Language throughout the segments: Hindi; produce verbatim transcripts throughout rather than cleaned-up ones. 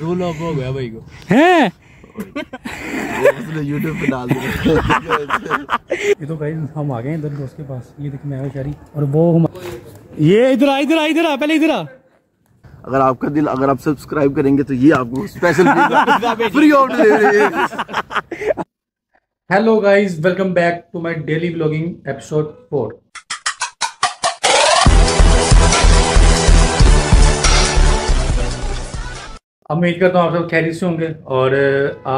दो लोग हो गया भाई को हैं YouTube पे डाल ये तो गाइस हम आ गए इधर दोस्त के पास। ये देख मैं आया शारी और वो हम ये इधर आ इधर आ इधर आ पहले इधर आ। अगर आपका दिल अगर आप सब्सक्राइब करेंगे तो ये आपको special free of delivery. Hello guys welcome back to my daily vlogging episode four. उम्मीद करता हूँ आप सब खैरियत से होंगे और आ,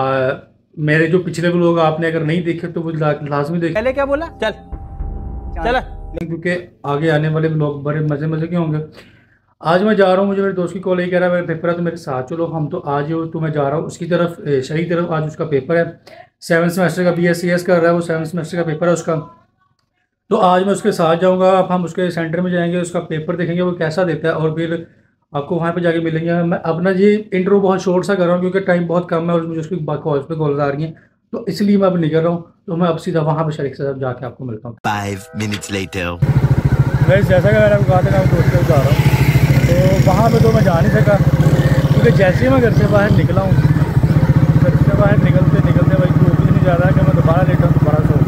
मेरे जो पिछले व्लॉग आपने अगर नहीं देखे तो वो लाजमी देखें। पहले क्या बोला चल चल क्योंकि आगे आने वाले व्लॉग बड़े मजे मजे के होंगे। आज मैं जा रहा हूँ, मुझे मेरे दोस्त की कॉल ही कह रहा है मेरा पेपर है तो मेरे साथ चलो। हम तो आज तो मैं जा रहा हूँ उसकी तरफ शरी तरफ। आज उसका पेपर है, सेवन सेमेस्टर का बी एस सी एस कर रहा है, वो सेवन सेमेस्टर का पेपर है उसका, तो आज मैं उसके साथ जाऊँगा। अब हम उसके सेंटर में जाएंगे, उसका पेपर देखेंगे वो कैसा देता है और फिर आपको वहाँ पे जाके मिलेंगे। मैं अपना ये इंट्रो बहुत शॉर्ट सा कर रहा हूँ क्योंकि टाइम बहुत कम है और मुझे उसकी कॉल पे कॉल आ रही हैं तो इसलिए मैं अब नहीं कर रहा हूँ। तो मैं अब सीधा वहाँ पे शरीक साहब जाके आपको मिलता हूँ। जैसा कि मैंने आपको कहा था मैं दोस्त के जा रहा हूँ तो वहाँ पर तो मैं जा नहीं सका क्योंकि जैसे ही मैं घर से बाहर निकला हूँ, घर से बाहर निकलते निकलते भाई धूप इतनी ज़्यादा कि मैं दोबारा लेटा दोबारा सो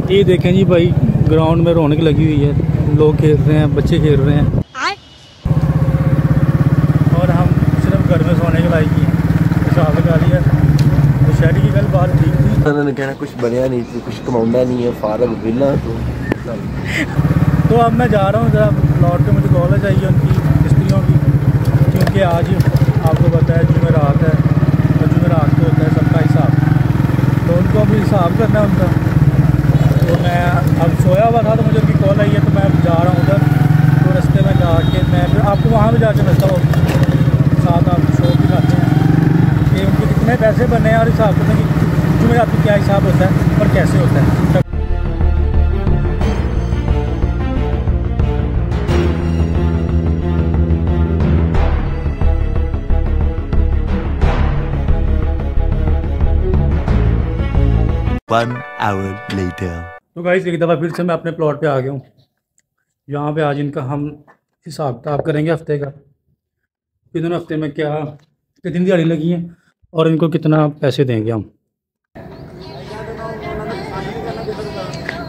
गया। ये देखें जी भाई ग्राउंड में रौनक लगी हुई है, लोग खेल रहे हैं, बच्चे खेल रहे हैं और हम सिर्फ घर में सोने के लायक हैं। कुछ हालत आ रही है तो शहरी की कल बात ठीक थी, उन्होंने कहना कुछ बनया नहीं थी, कुछ कमाना नहीं है, फारग विला तो तो अब मैं जा रहा हूँ जरा लौट के, मुझे कॉल चाहिए उनकी किस्तियों की क्योंकि आज आपको पता है जुमेरात है और जुमेरात को होता है सबका हिसाब, तो उनको अभी हिसाब करना है उनका। तो मैं अब सोया हुआ था तो मुझे उनकी कॉल आई है तो मैं जा रहा हूँ उधर, तो रास्ते में जाके मैं फिर आपको वहाँ भी जाके मिलता हूँ साथ। आप शो भी खाते हैं कि उनके कितने पैसे बने हैं और हिसाब करते हैं कि तुम्हें आपको क्या हिसाब होता है और कैसे होता है। One hour later. तो गाइस एक दफ़ा फिर से मैं अपने प्लॉट पे आ गया हूँ। यहाँ पे आज इनका हम हिसाब किताब करेंगे हफ्ते का, कितने हफ्ते में क्या कितनी दिहाड़ी लगी है और इनको कितना पैसे देंगे हम।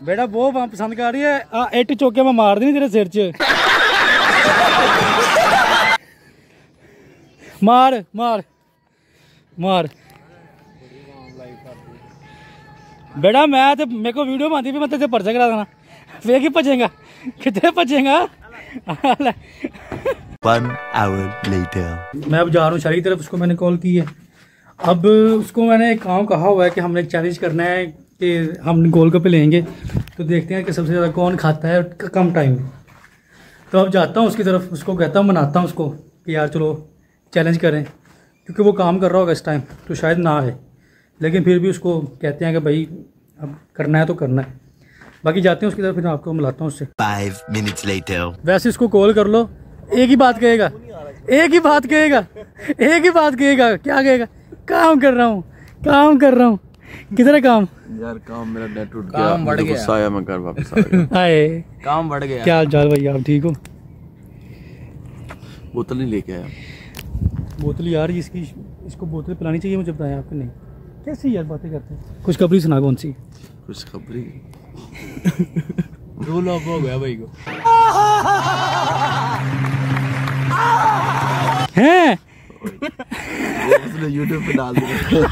बेटा वो वहाँ पसंद कर रही है एट चौके में मार देनी तेरे सिर च मार मार मार। बेटा मैं तो मेरे को वीडियो बनती भी मैं तेरे पर्चा करा देना, फिर ही भजेगा कितने भजेगा। मैं अब जा रहा हूँ शहरी तरफ, उसको मैंने कॉल की है। अब उसको मैंने एक काम कहा हुआ है कि हमने चैलेंज करना है कि हम गोलगप्पे लेंगे तो देखते हैं कि सबसे ज़्यादा कौन खाता है कम टाइम में। तो अब जाता हूँ उसकी तरफ, उसको कहता हूँ मनाता हूँ उसको कि यार चलो चैलेंज करें क्योंकि वो काम कर रहा होगा इस टाइम तो शायद ना आए, लेकिन फिर भी उसको कहते हैं कि भाई अब करना है तो करना है। बाकी जाते हैं उसकी तरफ, फिर आपको मिलाता हूँ उससे। Five minutes later. वैसे इसको कॉल कर लो एक ही बात कहेगा एक ही बात कहेगा एक ही बात कहेगा क्या कहेगा, काम कर रहा हूँ काम कर रहा हूँ। किधर काम यार, काम मेरा नेट टूट गया, काम बढ़ गया, गुस्सा आया मैं घर वापस आ गया। हाय काम बढ़ गया। क्या हालचाल भाई, आप ठीक हो? बोतल नहीं लेके आया। बोतल यार इसकी इसको बोतल पिलानी चाहिए, मुझे बताया आपको नहीं। कैसी यार बातें करते हैं। कुछ खबरी सुना, कौन सी कुछ खबरी दो लोग हो गया भाई को हैं उसने YouTube पे डाल दिया।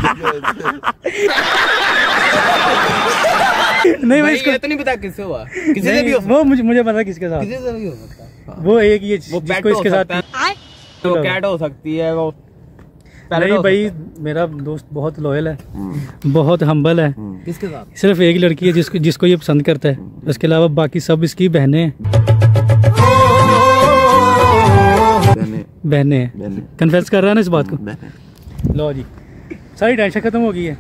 नहीं भाई इसको इतनी पता किससे हुआ, किसी से भी हो वो मुझे मुझे पता किसके साथ, किसी से भी हो सकता वो एक ये जिसको इसके साथ तो कैट हो सकती है वो। नहीं भाई मेरा दोस्त बहुत लॉयल है, बहुत हम्बल है। किसके साथ? सिर्फ एक लड़की है जिसको जिसको ये पसंद करता है, उसके अलावा बाकी सब इसकी बहने हैं बहने हैं। कन्फेस कर रहा है ना इस बात को। लो जी सारी टेंशन खत्म हो गई है।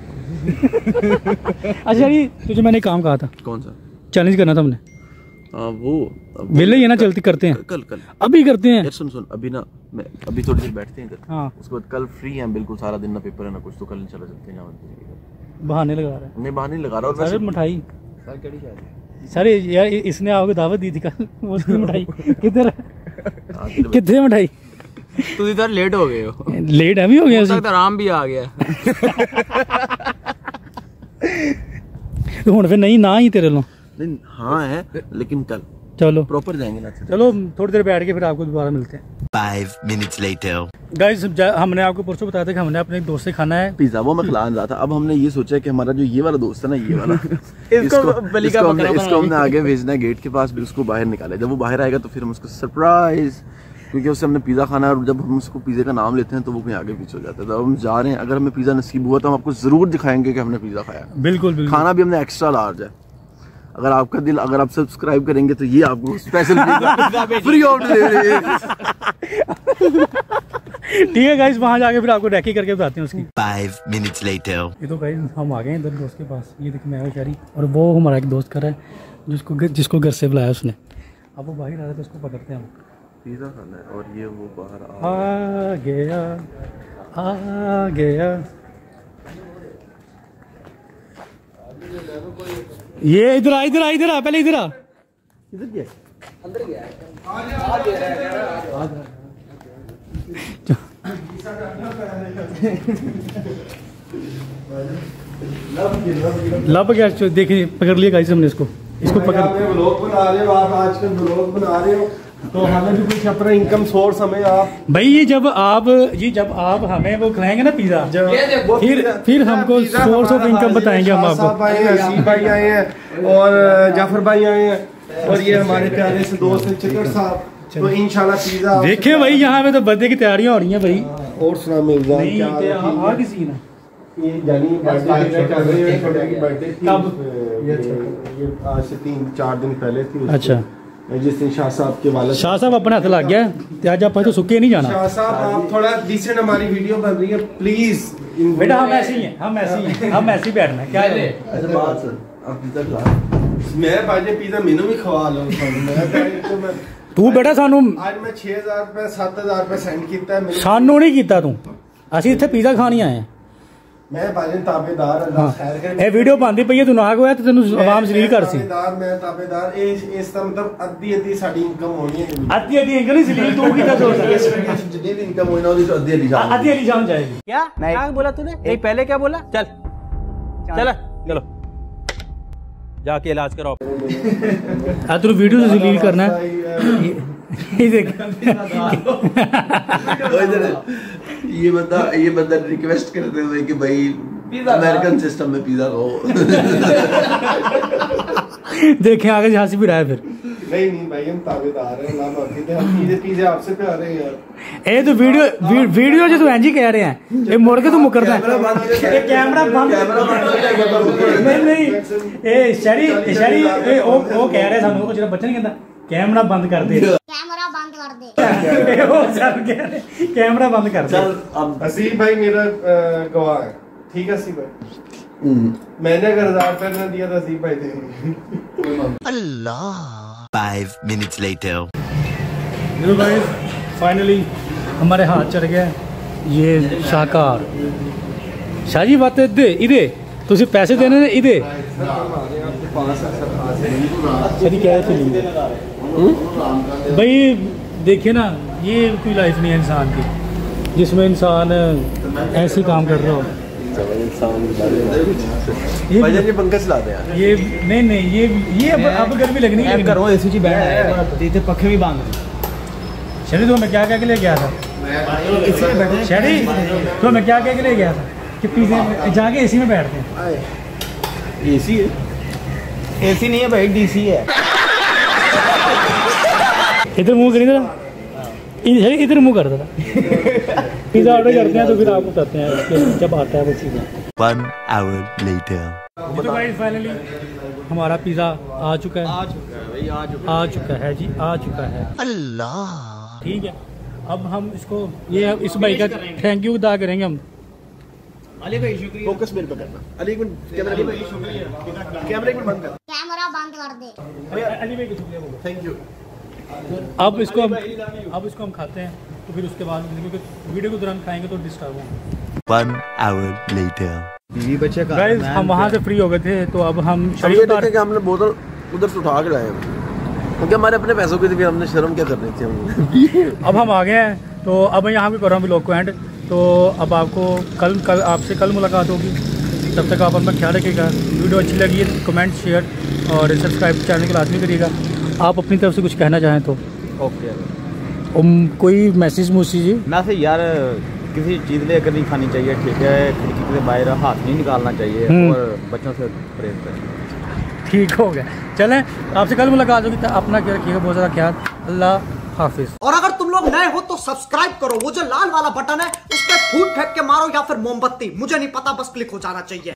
अच्छा जी तुझे मैंने काम कहा था, कौन सा चैलेंज करना था हमने? आ, वो मिले ये ना चलती करते हैं कल कल अभी करते हैं। सुन सुन अभी ना मैं अभी थोड़ी देर बैठते हैं इधर, हाँ उसके बाद कल फ्री हैं बिल्कुल, सारा दिन ना पेपर है ना कुछ, तो कल चला चलते हैं। बहाने लगा रहा है। नहीं बहाने लगा रहा हूँ सर, मिठाई सर इसने आपको दावत दी थी कल, वो मिठाई किधर है? कितने में उठाई? तुम इधर लेट हो गए हो। लेट हम ही हो गए, आराम भी आ गया हुण फिर नहीं ना ही तेरे लो। नहीं हाँ है लेकिन कल चलो प्रॉपर जाएंगे ना। चलो थोड़ी देर बैठ के फिर आपको दोबारा मिलते हैं। Five minutes letter. गाइस हमने आपको परसों बताया था कि हमने अपने एक दोस्त से खाना है पिज्जा, वो मैं खिला रहा था। अब हमने ये सोचा कि हमारा जो ये वाला दोस्त है ना, ये वाला इसको इसको हमने, इसको हमने आगे भेजना है गेट के पास, फिर उसको बाहर निकाले। जब वो बाहर आएगा तो फिर हम उसको सरप्राइज, क्योंकि उससे हमने पिज़्ज़ा खाना है और जब हम उसको पिज़्ज़े का नाम लेते हैं तो वो कहीं आगे पीछे हो जाता है। तो हम जा रहे हैं, अगर हमें पिज़्ज़ा नसीब हुआ तो हम आपको ज़रूर दिखाएंगे कि हमने पिज़्ज़ा खाया। बिल्कुल, बिल्कुल। खाना भी हमने एक्स्ट्रा लार्ज है। अगर आपका दिल, अगर आप सब्सक्राइब करेंगे तो ये आपको स्पेशल फ्री ऑफ डिलीवरी। ठीक है गाइस, वहाँ जाके फिर आपको रैकी करके बताते हैं उसकी। Five minutes later. ये तो गाइस हम आ गए इधर दोस्त के पास। ये देखिए मैं और शारी, और वो हमारा एक दोस्त कर रहा है जिसको जिसको घर से बुलाया उसने। अब वो बाहर आ रहा है तो उसको पकड़ते हैं हम। पिज़्ज़ा खाना है और ये वो बाहर आ गया आ गया। ये इधर आ, इधर आ, इधर आ, पहले इधर आ। इधर गया, अंदर गया, आ गया, लब गया। देखिए पकड़ लिया गाइस हमने इसको, इसको पकड़। ब्लॉग बना रहे हो आप, आजकल ब्लॉग बना रहे हो तो हमें भी कुछ अपना इनकम सोर्स हमें आप भाई, ये जब आप ये जब आप हमें वो खिलाएंगे ना पिज़्ज़ा, फिर फिर हमको सोर्स ऑफ इनकम बताएंगे हम आपको। भाई भाई आए हैं और जाफर भाई आए हैं और ये हमारे प्यारे से दोस्त हैं चकर साहब, तो इंशाल्लाह पिज़्ज़ा देखे भाई। यहाँ पे तो बर्थडे की तैयारियां हो रही हैं भाई। और सुना आज से तीन चार दिन पहले थी। अच्छा, जिस दिन शाह साहब के वाले शाह साहब अपना हाथ लग गया है आज, आप तो सुखे नहीं जाना। शाह साहब आप थोड़ा डिसेंट, हमारी वीडियो बन रही है प्लीज बेटा। हम ऐसे ही हैं, हम ऐसे ही हैं, हम ऐसे ही बैठना है। क्या है अच्छा बात सर, आप पिज़्ज़ा खा। मैं भाई ने पिज़्ज़ा मेनू भी खवा लो मैं। तू बेटा सानू आज मैं छह हज़ार रुपए सात हज़ार रुपए सेंड कीता है, सानू नहीं कीता तू। असि इथे पिज़्ज़ा खाने आए हैं। मैं भाई ताबेदार अल्लाह खैर करे। ए वीडियो बनदी पई है, तू ना होया ते तैनू आवाम जलील कर सी। ताबेदार मैं ताबेदार ए इस दा मतलब अद्धी अद्धी साडी इनकम होनी है। अद्धी अद्धी इनकम नहीं जलील तू कीता तो जितनी भी इनकम होना उदी तो अद्धी अद्धी जाम, अद्धी अद्धी जाम जाएगी। क्या क्या बोला तूने? नहीं पहले क्या बोला? चल चल चलो जाके इलाज कराओ। आ तू वीडियो से जलील करना है। ये बंदा ये बंदा रिक्वेस्ट करते हुए कि भाई अमेरिकन सिस्टम में पिज़्ज़ा खाओ। देखें आगे जहाँ से भी रहा है फिर। नहीं नहीं भाई हम ताबेदार हैं, ना बाकी थे हम पिज़्ज़ा आपसे प्यारे हैं यार। ये तो वीडियो वीडियो जो तू एंजी कह रहे हैं, ये मोड़ के तू मुकरता है। ये कैमरा बंद, नहीं नहीं ए शरी शरी ए ओ ओ कह रहे सानू कुछ बच्चा नहीं कहता कैमरा बंद कर दे, कैमरा बंद कर दे। वो सर कह रहे कैमरा बंद कर दे। चल अब असीम भाई मेरा गवाह है, ठीक है असीम भाई। मैंने अगर हजार रुपये ना दिया तो असीम भाई देंगे। Allah. Five minutes later. Hello guys, finally हमारे हाथ चढ़ गया ये शाहकार शाहजी बात दे इधे तुम पैसे देने ने इधे सही क्या है भाई। देखिए ना ये कोई लाइफ नहीं है इंसान की जिसमें इंसान ऐसे काम कर रहा हो। ये पंखा चला दे यार, ये नहीं नहीं ये ये अब अब गर्मी लगनी है। करो एसी जी बैठ है, पखे भी बंद। शरी तो मैं क्या कह के ले गया था, शरी तो मैं क्या कह के ले गया था कि पीछे जाके एसी में बैठते हैं। एसी है, एसी नहीं है भाई डीसी है। इधर मुंह करी जरा, इधर मुंह कर जरा। पिज़्ज़ा ऑर्डर करते हैं तो फिर आपको बताते हैं जब आता है वो चीज़ें। तो गाइस फाइनली हमारा पिज़्ज़ा आ चुका है, आ चुका है भाई, आ चुका है, आ चुका है जी, आ चुका है। अल्लाह ठीक है, अब हम इसको ये इस भाई का थैंक यू अदा करेंगे हम। अली भाई शुक्रिया, फोकस मेरे पे करना। अली एक मिनट कैमरा, अली भाई शुक्रिया, कैमरा एक मिनट बंद कर, कैमरा बंद कर दे। अली भाई शुक्रिया, थैंक यू। अब इसको हम अब इसको हम खाते हैं तो फिर उसके बाद क्योंकि वीडियो के दौरान खाएंगे तो डिस्टर्ब होंगे। बच्चे हम वहाँ से फ्री हो गए थे तो अब हम शरीफ उतार के हमने बोतल उधर से उठा के लाए हैं। क्योंकि हमारे अपने पैसों की लिए हमने शर्म क्या करनी चाहिए। अब हम आ गए हैं तो अब यहाँ भी कर रहा हूँ ब्लॉग को एंड। तो अब आपको कल कल आपसे कल मुलाकात होगी, तब तक आप अपना ख्याल रखिएगा। वीडियो अच्छी लगी है तो कमेंट शेयर और सब्सक्राइब चैनल को लाजमी करिएगा। आप अपनी तरफ से कुछ कहना चाहें तो ओके okay. कोई मैसेज मुझसे जी ना से यार, किसी चीज़ लेकर नहीं खानी चाहिए, ठीक है, खिड़की से बाहर हाथ नहीं निकालना चाहिए और बच्चों से प्रेम करें। ठीक हो गया, चलें आपसे कल मुलाकात होगी, अपना क्या रखिएगा, बहुत ज़्यादा ख्याल, अल्लाह हाफिज़। और अगर तुम लोग नए हो तो सब्सक्राइब करो, वो जो लाल वाला बटन है उस पर फूट फेंक के मारो या फिर मोमबत्ती, मुझे नहीं पता, बस क्लिक हो जाना चाहिए।